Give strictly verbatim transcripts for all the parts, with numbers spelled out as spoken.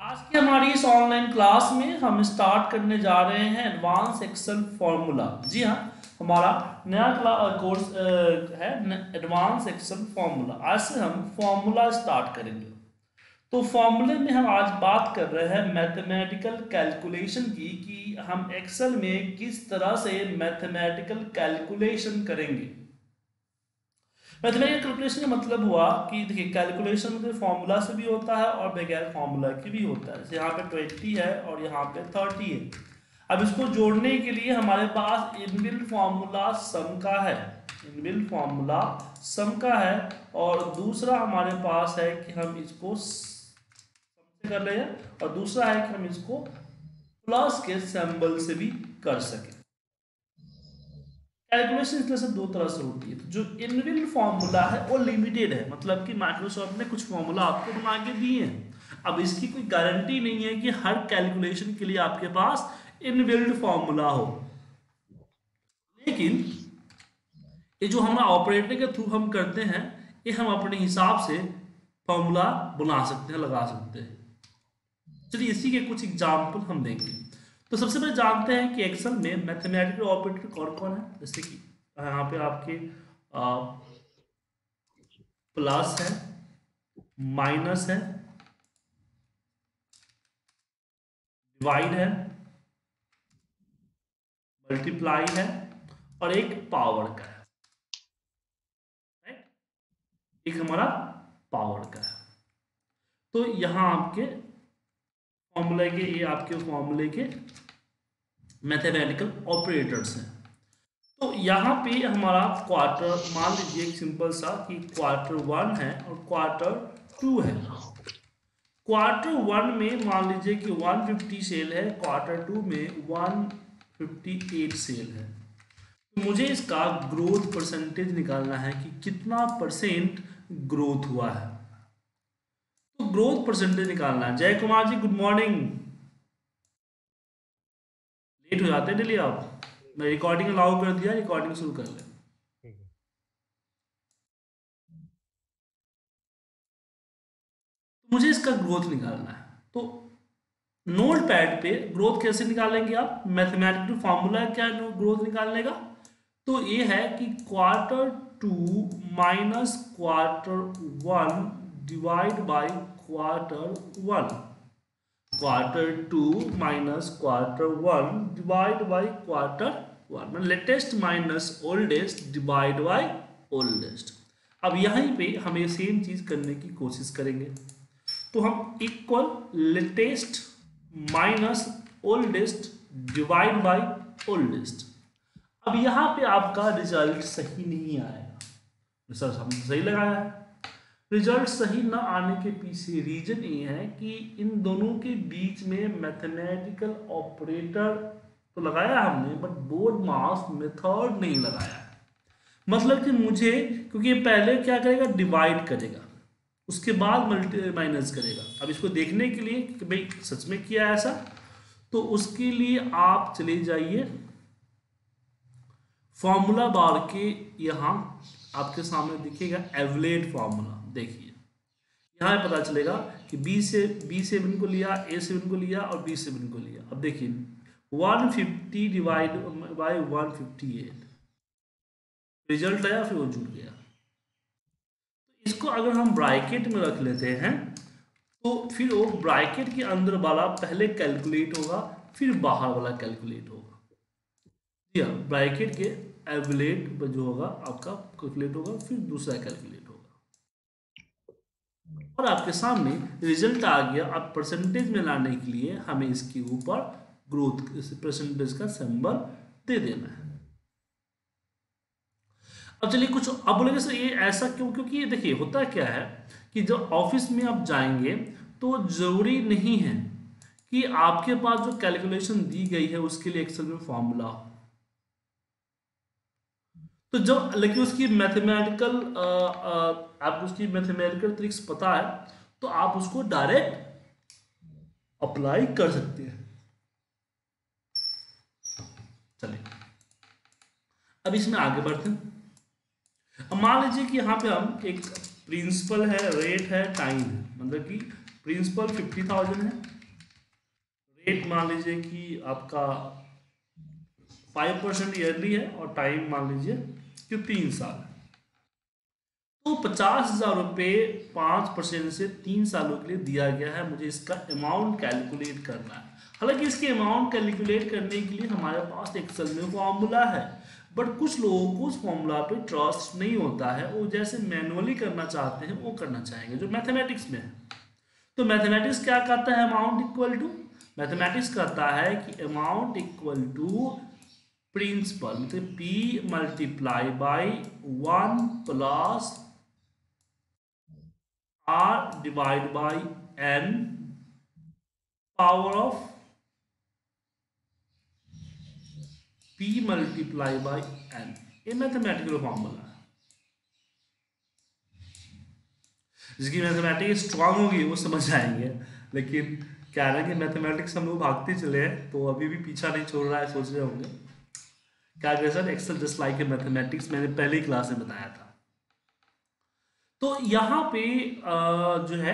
आज की हमारी इस ऑनलाइन क्लास में हम स्टार्ट करने जा रहे हैं एडवांस एक्सेल फॉर्मूला। जी हाँ, हमारा नया कोर्स है एडवांस एक्सेल फॉर्मूला। आज से हम फॉर्मूला स्टार्ट करेंगे। तो फॉर्मूले में हम आज बात कर रहे हैं मैथमेटिकल कैलकुलेशन की, कि हम एक्सेल में किस तरह से मैथमेटिकल कैलकुलेशन करेंगे। मैथमेटिकल कैलकुलेशन का मतलब हुआ कि देखिए, कैलकुलेशन के फॉर्मूला से भी होता है और बगैर फार्मूला के भी होता है। जैसे यहाँ पे ट्वेंटी है और यहाँ पे थर्टी है। अब इसको जोड़ने के लिए हमारे पास इनबिल्ट फार्मूला सम का है, इनबिल्ट फार्मूला सम का है। और दूसरा हमारे पास है कि हम इसको सम से कर रहे हैं, और दूसरा है कि हम इसको प्लस के सिंबल से भी कर सकें। कैलकुलेशन इस तरह से दो तरह से होती है। जो इनबिल्ट फार्मूला है वो लिमिटेड है, मतलब कि माइक्रोसॉफ्ट ने कुछ फार्मूला आपको बना के दिए हैं। अब इसकी कोई गारंटी नहीं है कि हर कैलकुलेशन के लिए आपके पास इनबिल्ट फार्मूला हो। लेकिन ये जो हम ऑपरेटर के थ्रू हम करते हैं, ये हम अपने हिसाब से फार्मूला बना सकते हैं, लगा सकते हैं। चलिए इसी के कुछ एग्जाम्पल हम देंगे। तो सबसे पहले जानते हैं कि एक्सेल में मैथमेटिकल ऑपरेटर कौन कौन है। जैसे कि यहाँ पे आपके आ, प्लस है, माइनस है, डिवाइड है, मल्टीप्लाई है और एक पावर का है, राइट? एक हमारा पावर का है। तो यहाँ आपके फॉर्मूले के ये आपके फॉर्मूले के मैथमेटिकल ऑपरेटर्स हैं। तो यहाँ पे हमारा क्वार्टर, मान लीजिए एक सिंपल सा कि क्वार्टर वन है और क्वार्टर टू है। क्वार्टर वन में मान लीजिए कि एक सौ पचास सेल है, क्वार्टर टू में एक सौ अट्ठावन सेल है। तो मुझे इसका ग्रोथ परसेंटेज निकालना है कि कितना परसेंट ग्रोथ हुआ है। तो ग्रोथ परसेंटेज निकालना है। Jay Kumar ji, good morning. Late हो जाते हैं डेली आप। मैं रिकॉर्डिंग अलाउ कर दिया, रिकॉर्डिंग शुरू कर ले। मुझे इसका ग्रोथ निकालना है। तो नोट पैड पे ग्रोथ कैसे निकालेंगे आप? मैथमेटिकल फार्मूला क्या ग्रोथ निकालने का? तो ये है कि quarter two minus quarter one divide by quarter one, quarter two minus quarter one divide by quarter one, मतलब latest minus oldest divide by oldest. अब यहीं पे हम ये सेम चीज करने की कोशिश करेंगे। तो हम equal latest minus oldest divide by oldest. अब यहाँ पे आपका रिजल्ट सही नहीं आएगा। सर हमने सही लगाया है। रिजल्ट सही ना आने के पीछे रीजन ये है कि इन दोनों के बीच में मैथमेटिकल ऑपरेटर तो लगाया हमने, बट बोर्ड मास मेथड नहीं लगाया। मतलब कि मुझे, क्योंकि पहले क्या करेगा, डिवाइड करेगा, उसके बाद मल्टी माइनस करेगा। अब इसको देखने के लिए कि भाई सच में किया ऐसा, तो उसके लिए आप चले जाइए फॉर्मूला बार के। यहाँ आपके सामने दिखेगा एवलेट फार्मूला। देखिए यहाँ पता चलेगा कि बी से बी सेवन को लिया, ए सेवन को लिया और बी सेवन को लिया। अब देखिए एक सौ पचास डिवाइड बाय एक सौ अट्ठावन, रिजल्ट आया, फिर वो जुड़ गया। तो इसको अगर हम ब्रैकेट में रख लेते हैं तो फिर वो ब्रैकेट के अंदर वाला पहले कैलकुलेट होगा, फिर बाहर वाला कैलकुलेट होगा। ब्रैकेट के एवलेट जो होगा आपका कैलकुलेट होगा, फिर दूसरा कैलकुलेट होगा और आपके सामने रिजल्ट आ गया। अब परसेंटेज में लाने के लिए हमें इसके ऊपर ग्रोथ परसेंटेज का सिंबल दे देना है। अब चलिए कुछ अब बोलेंगे सर ये ऐसा क्यों? क्योंकि ये देखिए होता क्या है कि जब ऑफिस में आप जाएंगे तो जरूरी नहीं है कि आपके पास जो कैलकुलेशन दी गई है उसके लिए एक्सेल में फॉर्मूला हो। तो जब लेकिन उसकी मैथमेटिकल आपको उसकी मैथमेटिकल ट्रिक्स पता है तो आप उसको डायरेक्ट अप्लाई कर सकते हैं। चलिए अब इसमें आगे बढ़ते हैं। मान लीजिए कि यहाँ पे हम एक प्रिंसिपल है, रेट है, टाइम है। मतलब कि प्रिंसिपल फिफ्टी थाउजेंड है, रेट मान लीजिए कि आपका फाइव परसेंट ईयरली है और टाइम मान लीजिए कि तीन साल है। तो पचास हज़ार रुपये पाँच परसेंट से तीन सालों के लिए दिया गया है, मुझे इसका अमाउंट कैलकुलेट करना है। हालांकि इसके अमाउंट कैलकुलेट करने के लिए हमारे पास एक्सेल में फॉर्मूला है, बट कुछ लोगों को उस फॉर्मूला पे ट्रस्ट नहीं होता है, वो जैसे मैनुअली करना चाहते हैं वो करना चाहेंगे जो मैथमेटिक्स में है। तो मैथमेटिक्स क्या कहता है, अमाउंट इक्वल टू, मैथमेटिक्स कहता है कि अमाउंट इक्वल टू प्रिंसिपल मतलब P multiply by one plus R divide by N power of P multiply by N. ये मैथमेटिकल फॉर्मूला है, जिसकी मैथमेटिक्स स्ट्रांग होगी वो समझ आएंगे, लेकिन क्या है कि मैथमेटिक्स हम लोग भागते चले हैं तो अभी भी पीछा नहीं छोड़ रहा है। सोच रहे होंगे क्या करें sir, Excel just like mathematics, मैंने पहली क्लास में बताया था। तो यहाँ पे जो है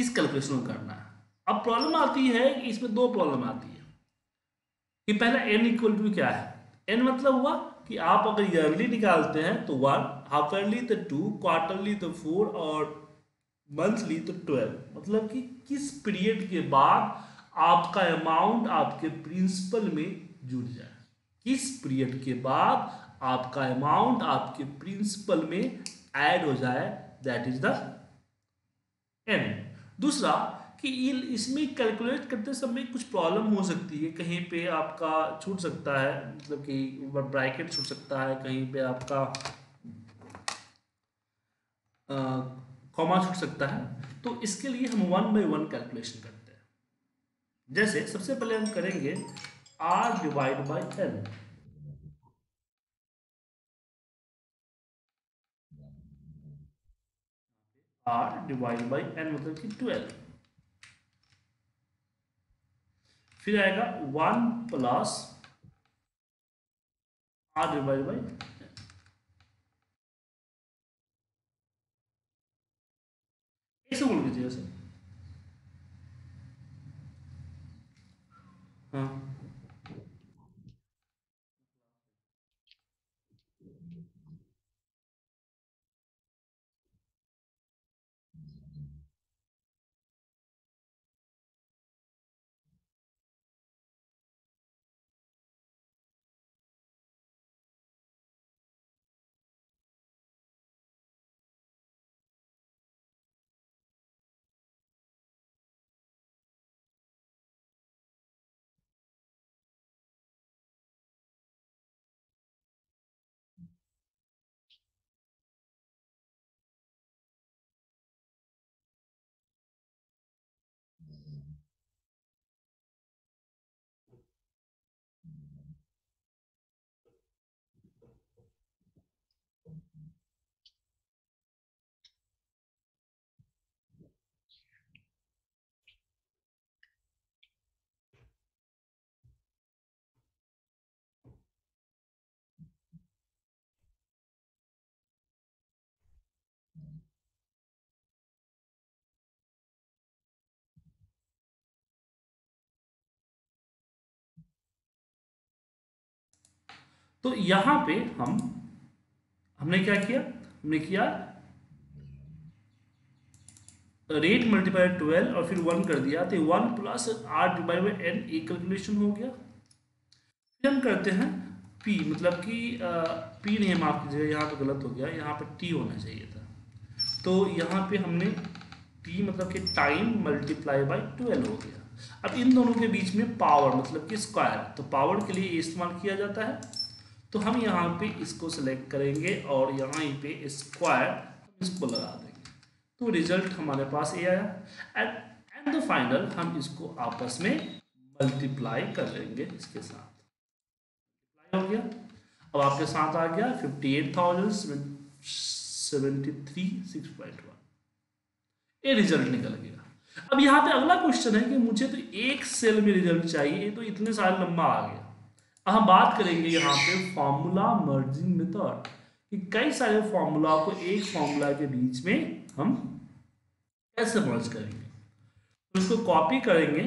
इस कैलकुलेशन को करना है। अब प्रॉब्लम आती है, इसमें दो प्रॉब्लम आती है कि पहला एन इक्वल टू क्या है, एन मतलब हुआ कि आप अगर ईयरली निकालते हैं तो वन, हाफ ईयरली तो टू, क्वार्टरली तो फोर और मंथली तो ट्वेल्व। मतलब कि किस पीरियड के बाद आपका अमाउंट आपके प्रिंसिपल में जुड़ जाए, किस पीरियड के बाद आपका अमाउंट आपके प्रिंसिपल में ऐड हो जाए, दैट इज द एन। दूसरा कि इसमें कैलकुलेट करते समय कुछ प्रॉब्लम हो सकती है, कहीं पे आपका छूट सकता है, मतलब कि ब्रैकेट छूट सकता है, कहीं पे आपका कॉमा छूट सकता है। तो इसके लिए हम वन बाई वन कैलकुलेशन करते हैं। जैसे सबसे पहले हम करेंगे R divide by N. R divide by N मतलब कि ट्वेल्व। फिर आएगा one plus R divide by N. ऐसे बोल दीजिए सर, हाँ तो यहाँ पे हम हमने क्या किया, हमने किया रेट मल्टीप्लाई ट्वेल्व और फिर वन कर दिया, तो one plus R divide by N a calculation हो गया। फिर हम करते हैं पी, मतलब कि पी नहीं, माफ कीजिएगा यहाँ पे गलत हो गया, यहाँ पे टी होना चाहिए था। तो यहाँ पे हमने टी मतलब कि टाइम मल्टीप्लाई बाई ट्वेल्व हो गया। अब इन दोनों के बीच में पावर मतलब कि स्क्वायर, तो पावर के लिए इस्तेमाल किया जाता है। तो हम यहाँ पे इसको सिलेक्ट करेंगे और यहाँ पे स्क्वायर इसको लगा देंगे, तो रिजल्ट हमारे पास ये आया। एट एट द फाइनल हम इसको आपस में मल्टीप्लाई कर लेंगे, इसके साथ हो गया। अब आपके साथ आ गया fifty eight thousand seventy three six point one, ये रिजल्ट निकल गया। अब यहाँ पे अगला क्वेश्चन है कि मुझे तो एक सेल में रिजल्ट चाहिए, तो इतने सारे लंबा आ गया। हम बात करेंगे यहाँ पे फॉर्मूला मर्जिंग मेथड, कि कई सारे फॉर्मूला को एक फॉर्मूला के बीच में हम कैसे मर्ज करेंगे, तो इसको कॉपी करेंगे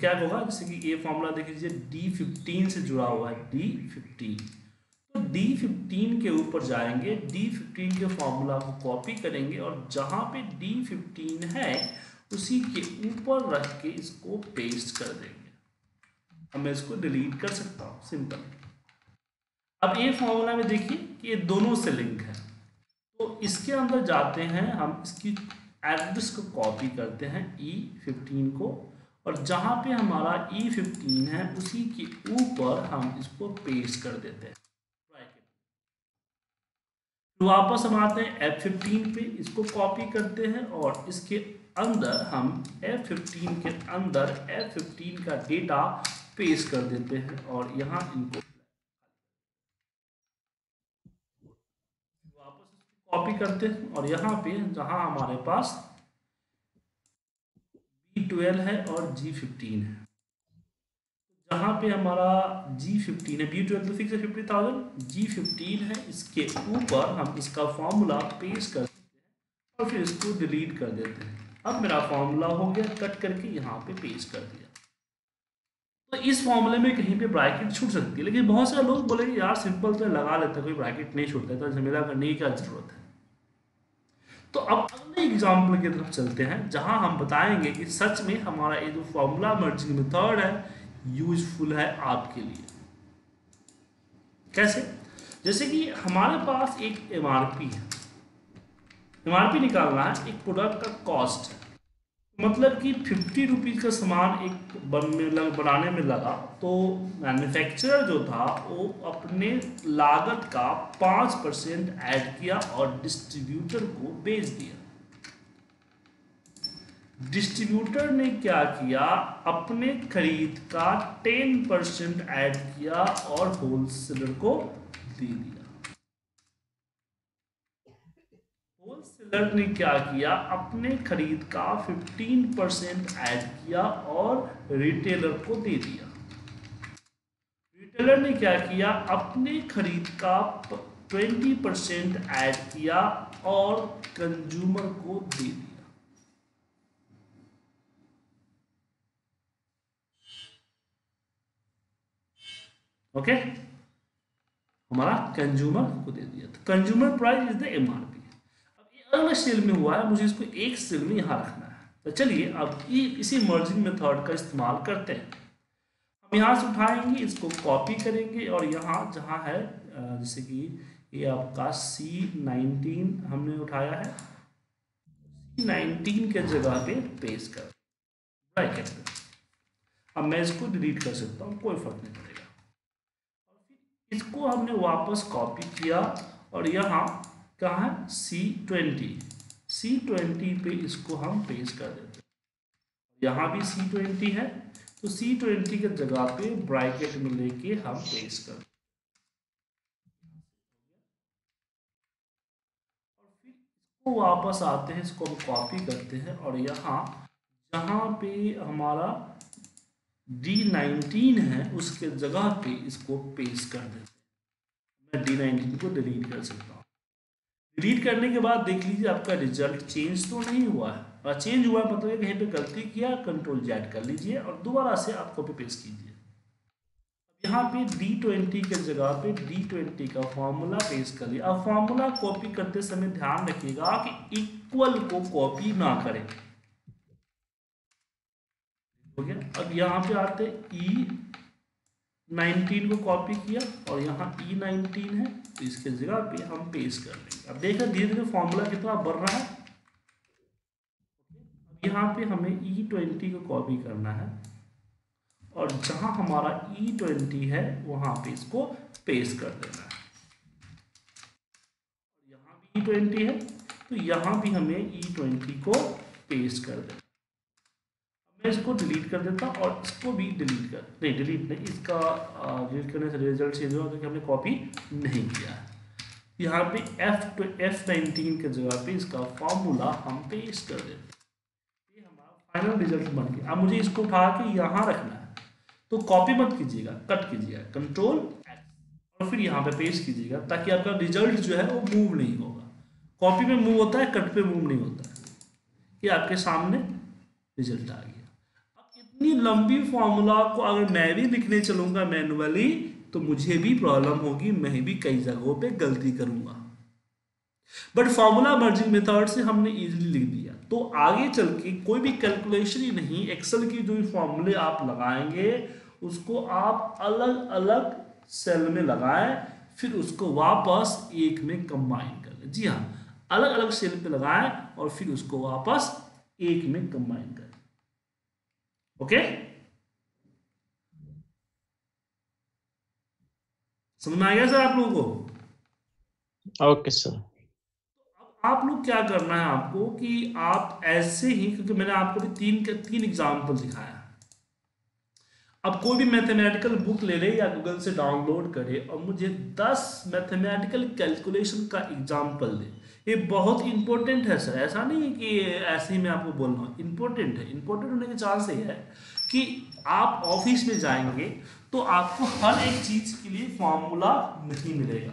क्या होगा, जैसे कि ये फॉर्मूला देख लीजिए डी फिफ्टीन से जुड़ा हुआ है डी फिफ्टीन, तो डी फिफ्टीन के ऊपर जाएंगे, डी फिफ्टीन के फॉर्मूला को कॉपी करेंगे और जहाँ पे डी फिफ्टीन है उसी के ऊपर रख के इसको पेस्ट कर देंगे। अब मैं इसको डिलीट कर सकता हूँ सिंपल। अब ये फॉर्मूला में देखिए कि ये दोनों से लिंक है, तो इसके अंदर जाते हैं हम, इसकी एड्रेस को कॉपी करते हैं ई फिफ्टीन को, और जहाँ पे हमारा ई फिफ्टीन है उसी के ऊपर हम इसको पेस्ट कर देते हैं। तो वापस हम आते हैं एफ फिफ्टीन पे, इसको कॉपी करते हैं और इसके अंदर हम एफ फिफ्टीन के अंदर एफ फिफ्टीन का डेटा पेस्ट कर देते हैं और यहाँ इनको वापस कॉपी करते हैं और यहाँ पे जहाँ हमारे पास बी ट्वेल्व है और जी फिफ्टीन है, जहाँ पे हमारा जी फिफ्टीन है, बी ट्वेल्व तो फिक्स है फिफ्टी थाउजेंड, जी फिफ्टीन है, इसके ऊपर हम इसका फॉर्मूला पेस्ट कर देते हैं और फिर इसको डिलीट कर देते हैं। अब मेरा फॉर्मूला हो गया, कट करके यहाँ पे पेस्ट कर दिया। तो इस फॉर्मूले में कहीं पे ब्रैकेट छूट सकती है, लेकिन बहुत सारे लोग बोलेंगे यार सिंपल तो लगा लेते, कोई ब्रैकेट नहीं छूटता, तो झमेला करने की क्या जरूरत है। तो अब अगले एग्जाम्पल की तरफ चलते हैं, जहां हम बताएंगे कि सच में हमारा ये जो फॉर्मूला मर्जिंग मेथड है यूजफुल है आपके लिए। कैसे, जैसे कि हमारे पास एक एमआरपी है, एमआरपी निकालना है, एक प्रोडक्ट का कॉस्ट है, मतलब कि फिफ्टी रुपीज़ का सामान एक बन में बनाने में लगा, तो मैन्युफैक्चरर जो था वो अपने लागत का पाँच परसेंट ऐड किया और डिस्ट्रीब्यूटर को बेच दिया। डिस्ट्रीब्यूटर ने क्या किया, अपने खरीद का टेन परसेंट ऐड किया और होलसेलर को दे दिया। होलसेलर ने क्या किया, अपने खरीद का फिफ्टीन परसेंट ऐड किया और रिटेलर को दे दिया। रिटेलर ने क्या किया, अपने खरीद का ट्वेंटी परसेंट ऐड किया और कंज्यूमर को दे दिया। Okay okay? हमारा कंज्यूमर को दे दिया। तो consumer price is the MRP. अब ये अलग सेल में हुआ है, मुझे इसको एक सेल में यहाँ रखना है। तो चलिए अब इसी मर्जिंग मेथड का इस्तेमाल करते हैं। हम यहाँ से उठाएंगे, इसको कॉपी करेंगे और यहाँ जहाँ है, जैसे कि ये आपका सी नाइनटीन हमने उठाया है, सी नाइनटीन के जगह पे पेस्ट कर ब्रैकेट में। अब मैं इसको डिलीट कर सकता हूँ, कोई फर्क नहीं पड़ेगा। इसको हमने वापस कॉपी किया और यहाँ कहाँ है सी ट्वेंटी, सी ट्वेंटी पे इसको हम पेस्ट कर देते हैं। यहाँ भी सी ट्वेंटी है, तो सी ट्वेंटी के जगह पे ब्रैकेट में लेके हम पेस्ट कर देते हैं। और फिर इसको वापस आते हैं, इसको हम कॉपी करते हैं और यहाँ जहाँ पे हमारा डी नाइनटीन है उसके जगह पे इसको पेस्ट कर देते हैं। मैं डी नाइनटीन को डिलीट कर सकता हूँ। डिलीट करने के बाद देख लीजिए आपका रिजल्ट चेंज तो नहीं हुआ है, और चेंज हुआ मतलब कहीं पे गलती किया, कंट्रोल जेड कर लीजिए और दोबारा से आप कॉपी पेस्ट कीजिए। अब यहाँ पे डी ट्वेंटी के जगह पे डी ट्वेंटी का फॉर्मूला पेस्ट कर लिया। अब फॉर्मूला कॉपी करते समय ध्यान रखिएगा कि इक्वल को कॉपी ना करें। अब यहाँ पे आते ई नाइनटीन को कॉपी किया और यहाँ ई नाइनटीन है, तो इसके जगह पे हम पेस्ट कर लेंगे। अब देखा धीरे धीरे फॉर्मूला कितना बढ़ रहा है। अब यहाँ पे हमें ई ट्वेंटी को कॉपी करना है और जहाँ हमारा ई ट्वेंटी है वहाँ पे इसको पेस्ट कर देना है। यहाँ भी ई ट्वेंटी है, तो यहाँ भी हमें ई ट्वेंटी को पेस्ट कर देना है। मैं इसको डिलीट कर देता और इसको भी डिलीट कर नहीं डिलीट नहीं इसका डिलीट करने से रिजल्ट चेंज होगा क्योंकि हमने कॉपी नहीं किया। यहाँ पे एफ टू एफ नाइनटीन के जगह पे इसका फॉर्मूला हम पेस्ट कर देते। ये हमारा फाइनल रिजल्ट बन गया। अब मुझे इसको उठा के यहाँ रखना है, तो कॉपी मत कीजिएगा, कट कीजिएगा, कंट्रोल एक्स और फिर यहाँ पे पेस्ट कीजिएगा, ताकि आपका रिजल्ट जो है वो मूव नहीं होगा। कॉपी में मूव होता है, कट पे मूव नहीं होता है। ये आपके सामने रिजल्ट आ गया। अब इतनी लंबी फॉर्मूला को अगर मैं भी लिखने चलूँगा मैनुअली तो मुझे भी प्रॉब्लम होगी, मैं भी कई जगहों पे गलती करूँगा। बट फार्मूला मर्जिंग मेथड से हमने इजीली लिख दिया, तो आगे चल के कोई भी कैलकुलेशन ही नहीं, एक्सेल की जो फॉर्मूले आप लगाएंगे उसको आप अलग अलग सेल में लगाएं, फिर उसको वापस एक में कंबाइन कर लें। जी हाँ, अलग अलग सेल पे लगाएं और फिर उसको वापस एक में कंबाइन करें। ओके, समझ में आ गया सर आप लोगों को? ओके सर, अब आप लोग क्या करना है आपको कि आप ऐसे ही, क्योंकि मैंने आपको भी तीन के तीन एग्जाम्पल दिखाया। अब कोई भी मैथमेटिकल बुक ले ले या गूगल से डाउनलोड करे और मुझे दस मैथमेटिकल कैलकुलेशन का एग्जाम्पल दे। ये बहुत इंपॉर्टेंट है सर, ऐसा नहीं है कि ऐसे ही मैं आपको बोल रहा हूँ, इंपॉर्टेंट है। इंपॉर्टेंट होने के चांस ये है कि आप ऑफिस में जाएंगे तो आपको हर एक चीज़ के लिए फॉर्मूला नहीं मिलेगा,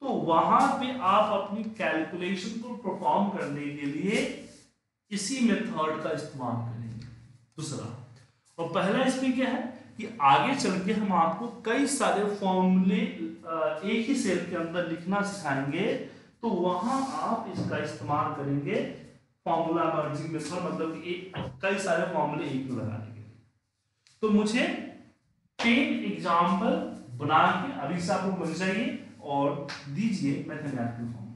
तो वहाँ पे आप अपनी कैलकुलेशन को परफॉर्म करने के लिए इसी मेथड का इस्तेमाल करेंगे। दूसरा और पहला इसमें क्या है कि आगे चल के हम आपको कई सारे फॉर्मूले एक ही सेल के अंदर लिखना सिखाएंगे, तो वहां आप इसका इस्तेमाल करेंगे फॉर्मूला मर्जिंग मेथड, मतलब एक कई सारे फॉर्मूले एक में लगाने के लिए। तो मुझे टेन एग्जाम्पल बना के अभी से आपको मिल जाइए और दीजिए मैथमेटिकल फॉर्मूला।